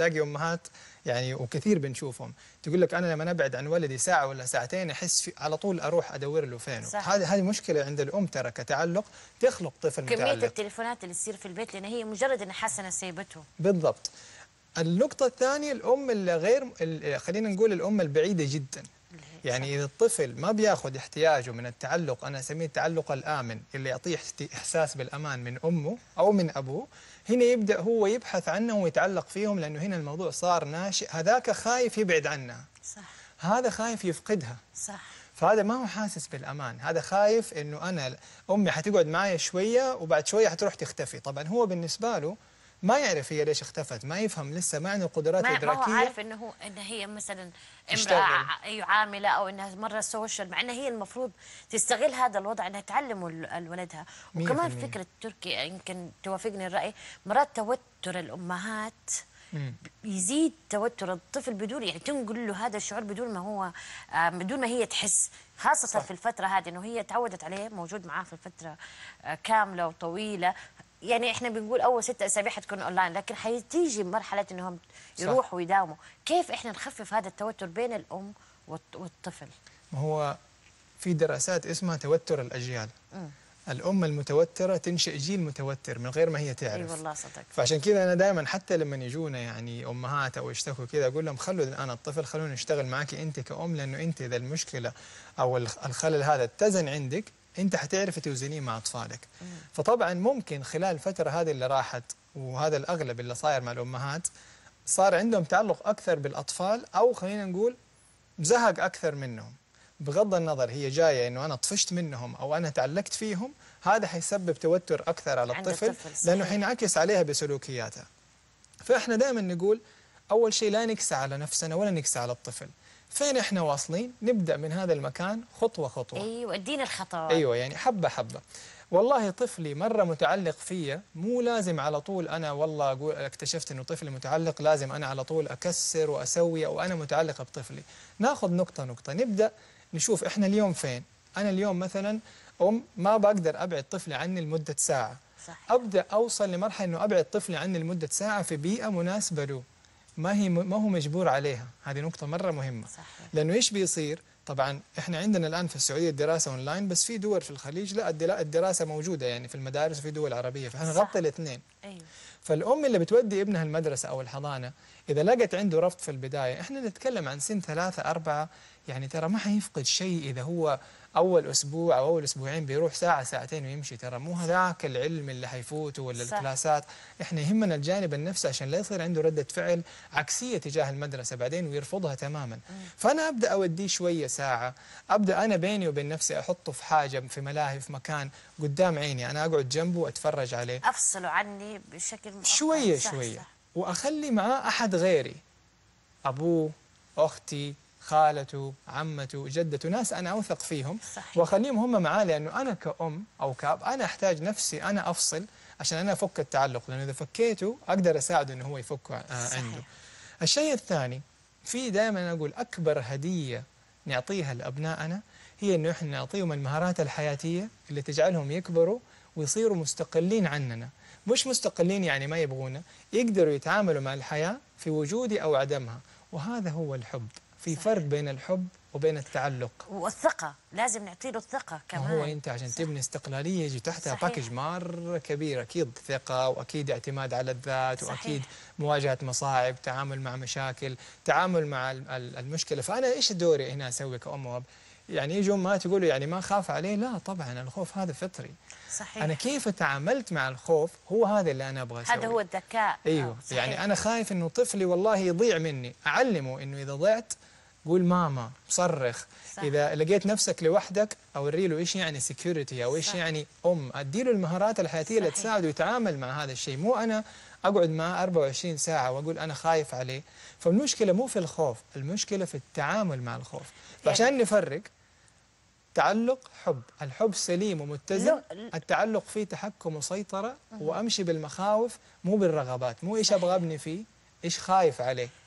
تلاقي امهات يعني وكثير بنشوفهم تقول لك انا لما ابعد عن ولدي ساعه ولا ساعتين احس على طول اروح ادور له فينه. هذه مشكله عند الام ترى كتعلق تخلق طفل متعلق. كميه التليفونات اللي تصير في البيت لان هي مجرد ان حسنه سيبته. بالضبط. النقطه الثانيه الام اللي غير خلينا نقول الام البعيده جدا. يعني إذا الطفل ما بياخذ احتياجه من التعلق، أنا أسميه التعلق الآمن اللي يعطيه إحساس بالأمان من أمه أو من أبوه، هنا يبدأ هو يبحث عنه ويتعلق فيهم لأنه هنا الموضوع صار ناشئ، هذاك خايف يبعد عنها. صح. هذا خايف يفقدها. صح. فهذا ما هو حاسس بالأمان، هذا خايف إنه أنا أمي حتقعد معي شوية وبعد شوية حتروح تختفي، طبعاً هو بالنسبة له ما يعرف هي ليش اختفت، ما يفهم لسه، ما عنده قدرات إدراكية. ما هو عارف إنه هي مثلا امرأة عاملة أو إنها مرة سوشيال، مع إنها هي المفروض تستغل هذا الوضع إنها تعلم ولدها، وكمان فكرة تركي يمكن توافقني الرأي، مرات توتر الأمهات يزيد توتر الطفل بدون يعني تنقل له هذا الشعور بدون ما هي تحس، خاصة صح. في الفترة هذه إنه هي تعودت عليه، موجود معاه في فترة كاملة وطويلة. يعني احنا بنقول اول 6 اسابيع حتكون اونلاين، لكن حتيجي مرحله انهم يروحوا ويداوموا، كيف احنا نخفف هذا التوتر بين الام والطفل؟ هو في دراسات اسمها توتر الاجيال. الام المتوتره تنشئ جيل متوتر من غير ما هي تعرف. اي والله صدق. فعشان كذا انا دائما حتى لما يجونا يعني امهات او يشتكوا كذا اقول لهم خلوا الان الطفل، خلونا نشتغل معك انت كأم، لانه انت اذا المشكله او الخلل هذا اتزن عندك انت حتعرف توزنيه مع اطفالك. فطبعا ممكن خلال الفتره هذه اللي راحت، وهذا الاغلب اللي صاير مع الامهات، صار عندهم تعلق اكثر بالاطفال او خلينا نقول زهق اكثر منهم، بغض النظر هي جايه انه انا طفشت منهم او انا تعلقت فيهم، هذا حيسبب توتر اكثر على الطفل لانه حينعكس عليها بسلوكياتها. فاحنا دائما نقول اول شيء لا نكسى على نفسنا ولا نكسى على الطفل. فين احنا واصلين؟ نبدا من هذا المكان خطوه خطوه. ايوه ادينا الخطوات. ايوه يعني حبه حبه. والله طفلي مره متعلق فيا، مو لازم على طول انا والله اقول اكتشفت انه طفلي متعلق لازم انا على طول اكسر واسوي او انا متعلقه بطفلي. ناخذ نقطه نقطه، نبدا نشوف احنا اليوم فين؟ انا اليوم مثلا ام ما بقدر ابعد طفلي عني لمده ساعه. صحيح. ابدا اوصل لمرحله انه ابعد طفلي عني لمده ساعه في بيئه مناسبه له. ما هو مجبور عليها، هذه نقطة مرة مهمة. صحيح. لأنه إيش بيصير؟ طبعاً إحنا عندنا الآن في السعودية الدراسة أونلاين، بس في دول في الخليج لا الدراسة موجودة يعني في المدارس وفي دول عربية، فإحنا نغطي الاثنين. أيوه. فالأم اللي بتودي ابنها المدرسة أو الحضانة إذا لقت عنده رفض في البداية، إحنا نتكلم عن سن 3 4 يعني ترى ما حيفقد شيء إذا هو أول أسبوع أو أول أسبوعين بيروح ساعة ساعتين ويمشي، ترى مو هذاك العلم اللي حيفوته ولا الكلاسات. إحنا يهمنا الجانب النفسي عشان لا يصير عنده ردة فعل عكسية تجاه المدرسة بعدين ويرفضها تماما. فأنا أبدأ أوديه شوية ساعة، أبدأ أنا بيني وبين نفسي أحطه في حاجة، في ملاهي، في مكان قدام عيني، أنا أقعد جنبه وأتفرج عليه، أفصله عني بشكل شوية شوية. وأخلي معاه أحد غيري، أبوه، أختي، خالته، عمته، جدته، ناس أنا أوثق فيهم. صحيح. وأخليهم هم معاه، لأنه أنا كأم أو كأب أنا أحتاج نفسي أنا أفصل عشان أنا أفك التعلق، لأنه إذا فكيته أقدر أساعده أنه هو يفكه عنده. الشيء الثاني، في دائما أنا أقول أكبر هدية نعطيها لأبنائنا هي أنه إحنا نعطيهم المهارات الحياتية اللي تجعلهم يكبروا ويصيروا مستقلين عننا. مش مستقلين يعني ما يبغونا، يقدروا يتعاملوا مع الحياة في وجودي أو عدمها، وهذا هو الحب. في فرق بين الحب وبين التعلق. والثقة، لازم نعطي له الثقة كمان. هو أنت عشان تبني استقلالية يجي تحتها باكج مرة كبير، أكيد ثقة وأكيد اعتماد على الذات. صحيح. وأكيد مواجهة مصاعب، تعامل مع مشاكل، تعامل مع المشكلة. فأنا إيش دوري هنا أسوي كأم وأب؟ يعني يجوا أمهات يقولوا يعني ما أخاف عليه، لا طبعا الخوف هذا فطري. صحيح. أنا كيف تعاملت مع الخوف هو هذا اللي أنا أبغى أسويه، هذا هو الذكاء. أيوه. يعني أنا خايف إنه طفلي والله يضيع مني، أعلمه إنه إذا ضعت قول ماما، صرخ. صح. إذا لقيت نفسك لوحدك أوري له إيش يعني سكيورتي أو إيش يعني أم، أدي له المهارات الحياتية اللي تساعده يتعامل مع هذا الشيء، مو أنا أقعد معه 24 ساعة وأقول أنا خايف عليه. فالمشكلة مو في الخوف، المشكلة في التعامل مع الخوف. فعشان يعني نفرق تعلق حب، الحب سليم ومتزن، التعلق فيه تحكم وسيطرة، وأمشي بالمخاوف مو بالرغبات، مو إيش أبغى أبني فيه، إيش خايف عليه.